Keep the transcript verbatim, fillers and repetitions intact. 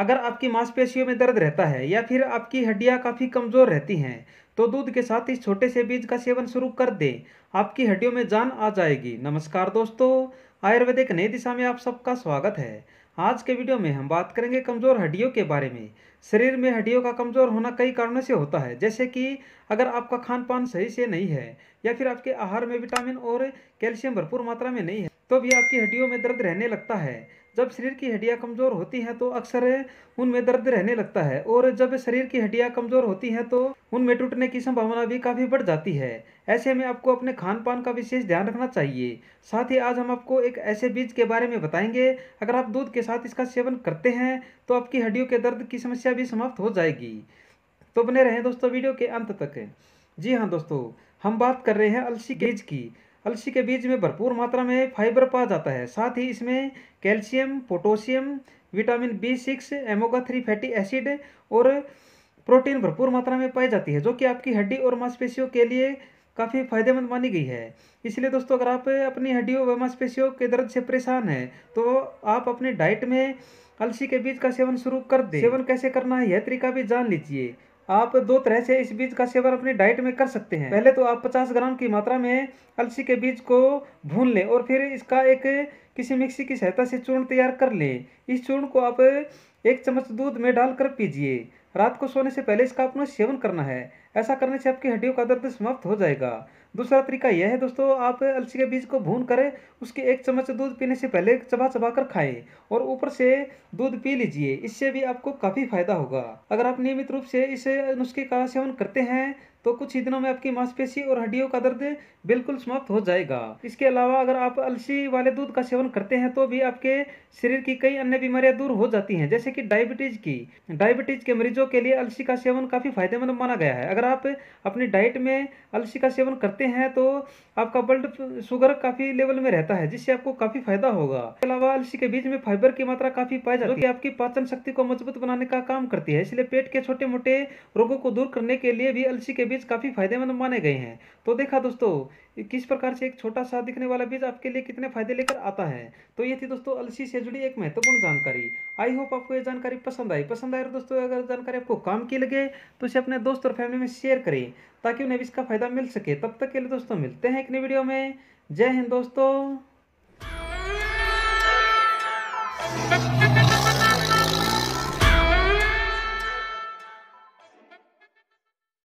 अगर आपकी मांसपेशियों में दर्द रहता है या फिर आपकी हड्डियां काफ़ी कमज़ोर रहती हैं तो दूध के साथ इस छोटे से बीज का सेवन शुरू कर दें, आपकी हड्डियों में जान आ जाएगी। नमस्कार दोस्तों, आयुर्वेद एक नई दिशा में आप सबका स्वागत है। आज के वीडियो में हम बात करेंगे कमज़ोर हड्डियों के बारे में। शरीर में हड्डियों का कमज़ोर होना कई कारणों से होता है, जैसे कि अगर आपका खान पान सही से नहीं है या फिर आपके आहार में विटामिन और कैल्शियम भरपूर मात्रा में नहीं है तो भी आपकी हड्डियों में दर्द रहने लगता है। जब शरीर की हड्डियां कमज़ोर होती हैं तो अक्सर उनमें दर्द रहने लगता है, और जब शरीर की हड्डियां कमज़ोर होती हैं तो उनमें टूटने की संभावना भी काफ़ी बढ़ जाती है। ऐसे में आपको अपने खान पान का विशेष ध्यान रखना चाहिए। साथ ही आज हम आपको एक ऐसे बीज के बारे में बताएंगे, अगर आप दूध के साथ इसका सेवन करते हैं तो आपकी हड्डियों के दर्द की समस्या भी समाप्त हो जाएगी। तो बने रहें दोस्तों वीडियो के अंत तक। जी हाँ दोस्तों, हम बात कर रहे हैं अलसी के बीज की। अलसी के बीज में भरपूर मात्रा में फाइबर पाया जाता है, साथ ही इसमें calcium, potassium, vitamin B six, omega three fatty acid और प्रोटीन भरपूर मात्रा में पाई जाती है, जो कि आपकी हड्डी और मांसपेशियों के लिए काफ़ी फायदेमंद मानी गई है। इसलिए दोस्तों अगर आप अपनी हड्डियों व मांसपेशियों के दर्द से परेशान हैं तो आप अपने डाइट में अलसी के बीज का सेवन शुरू कर दें। सेवन कैसे करना है यह तरीका भी जान लीजिए। आप दो तरह से इस बीज का सेवन अपनी डाइट में कर सकते हैं। पहले तो आप पचास ग्राम की मात्रा में अलसी के बीज को भून लें और फिर इसका एक किसी मिक्सी की सहायता से चूर्ण तैयार कर लें। इस चूर्ण को आप एक चम्मच दूध में डालकर पीजिए। रात को सोने से पहले इसका आपको सेवन करना है। ऐसा करने से आपकी हड्डियों का दर्द समाप्त हो जाएगा। दूसरा तरीका यह है दोस्तों, आप अलसी के बीज को भून कर उसके एक चम्मच दूध पीने से पहले चबा चबा कर खाएं और ऊपर से दूध पी लीजिए। इससे भी आपको काफ़ी फायदा होगा। अगर आप नियमित रूप से इस नुस्खे का सेवन करते हैं तो कुछ ही दिनों में आपकी मांसपेशी और हड्डियों का दर्द बिल्कुल समाप्त हो जाएगा। इसके अलावा अगर आप अलसी वाले दूध का सेवन करते हैं तो भी आपके शरीर की कई अन्य बीमारियां दूर हो जाती हैं, जैसे कि डायबिटीज़ की। डायबिटीज़ के मरीजों के लिए अलसी का सेवन काफ़ी फायदेमंद माना गया है। अगर आप अपनी डाइट में अलसी का सेवन करते हैं तो आपका ब्लड शुगर काफ़ी लेवल में रहता है, जिससे आपको काफ़ी फायदा होगा। इसके अलावा अलसी के बीज में फाइबर की मात्रा काफ़ी पाई जाती है, जो कि आपकी पाचन शक्ति को मजबूत बनाने का काम करती है। इसलिए पेट के छोटे मोटे रोगों को दूर करने के लिए भी अलसी के बीज काफी फायदेमंद माने गए हैं। तो देखा दोस्तों किस प्रकार से एक छोटा सा दिखने वाला बीज आपके लिए कितने फायदे लेकर आता है। तो ये थी दोस्तों अलसी से जुड़ी एक महत्वपूर्ण जानकारी। आई होप आपको ये जानकारी पसंद आई। पसंद आए दोस्तों, अगर जानकारी आपको काम की लगे तो इसे अपने दोस्त और फैमिली में शेयर करें ताकि उन्हें भी इसका फायदा मिल सके। तब तक के लिए दोस्तों मिलते हैं एक नई वीडियो में। जय हिंद दोस्तों।